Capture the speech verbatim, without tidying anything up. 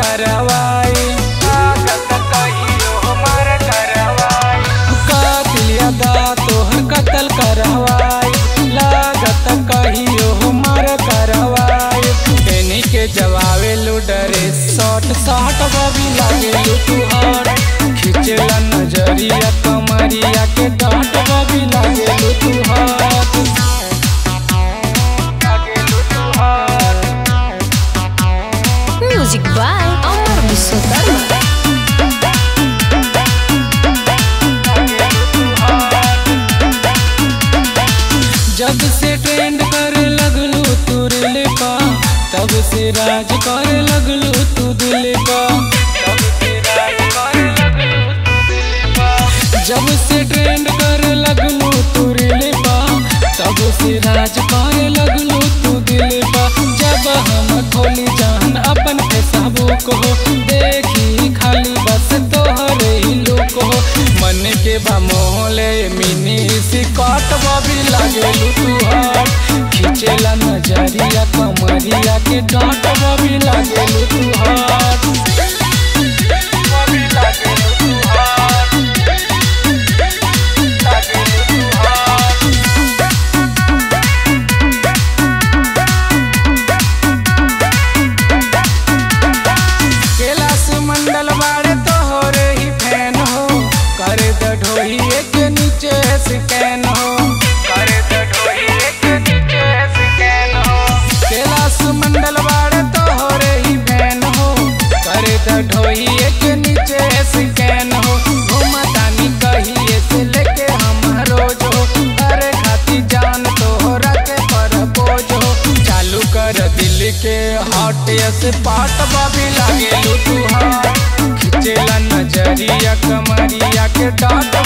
करवाई shot shot बबी लागे लुटू हार खिचेला नजरिया कमरिया के डांट बबी लागे लुटू हार लागे लुटू हार। Music by Amar Vishwakarma. जब से ट्रेंड करे लगलू तू रिलेपा तब से राज करे लगलू तू दिलपा। जब से ट्रेंड करे लगलू तू रिलेपा तब से राज करे लगलू तू दिलपा। जब हम खोली जान अपन के सबू को देखी खाली बस तोहर ही लोग को मन के बमोले मिनी सी काट बबी लागेलू तू हाथ खिचेला नजरिया कमरिया के डांट बबी लागेलू तू हाथ बबी लागेलू तू हाथ लागेलू तू हाथ। कैलाश मंडल बारे तोहरे ही फैन हो कर द ढोहिए के नीचे स्कैन हो ढोई एक नीचे स्कैन हो घुमतानी कहिए से लेके हमारो जो अरे खाती जान तोहरा के परपोज हो चालू कर दिल के हॉट से पाट बबी लागेलू तू हाथ खिचेला नजरिया कमरिया के डांट